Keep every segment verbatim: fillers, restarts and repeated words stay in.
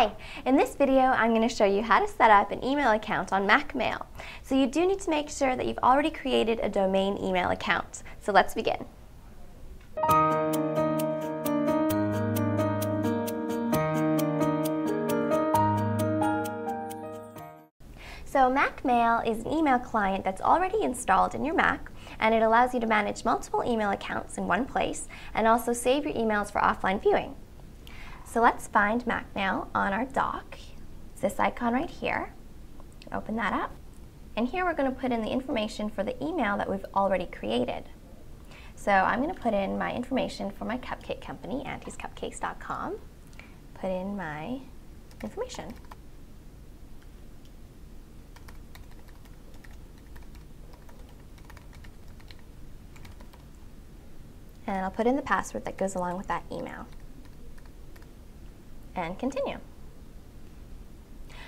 Hi! In this video I'm going to show you how to set up an email account on Mac Mail. So you do need to make sure that you've already created a domain email account. So let's begin. So Mac Mail is an email client that's already installed in your Mac, and it allows you to manage multiple email accounts in one place and also save your emails for offline viewing. So let's find Mac Mail on our dock. It's this icon right here. Open that up. And here we're going to put in the information for the email that we've already created. So I'm going to put in my information for my cupcake company, Aunties Cupcakes dot com. Put in my information. And I'll put in the password that goes along with that email. And continue.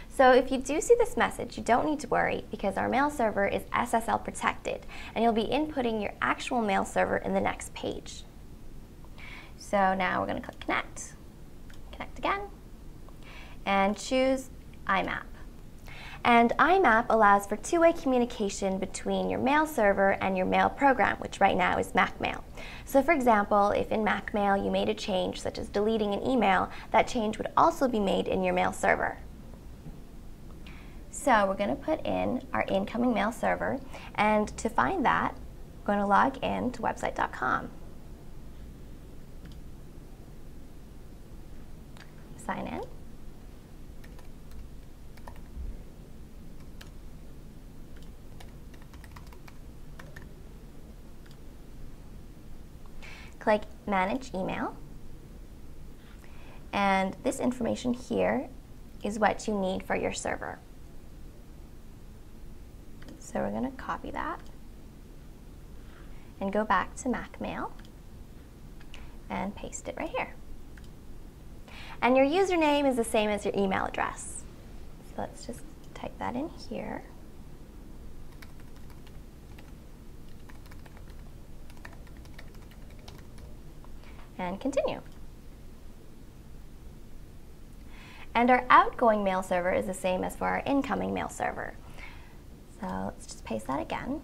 So if you do see this message, you don't need to worry because our mail server is S S L protected and you'll be inputting your actual mail server in the next page. So now we're going to click connect, connect again, and choose I MAP. And I MAP allows for two-way communication between your mail server and your mail program, which right now is Mac Mail. So for example, if in Mac Mail you made a change, such as deleting an email, that change would also be made in your mail server. So we're going to put in our incoming mail server, and to find that, we're going to log in to Website dot com. Sign in. Click Manage Email, and this information here is what you need for your server. So we're going to copy that and go back to Mac Mail and paste it right here. And your username is the same as your email address. So let's just type that in here. And continue. And our outgoing mail server is the same as for our incoming mail server. So let's just paste that again.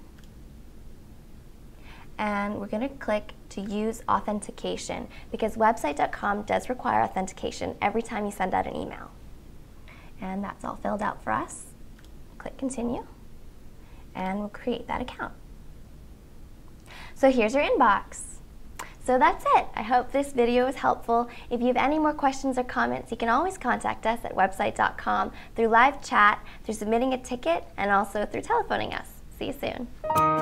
And we're going to click to use authentication because Website dot com does require authentication every time you send out an email. And that's all filled out for us. Click continue. And we'll create that account. So here's your inbox. So that's it. I hope this video was helpful. If you have any more questions or comments, you can always contact us at Website dot com through live chat, through submitting a ticket, and also through telephoning us. See you soon.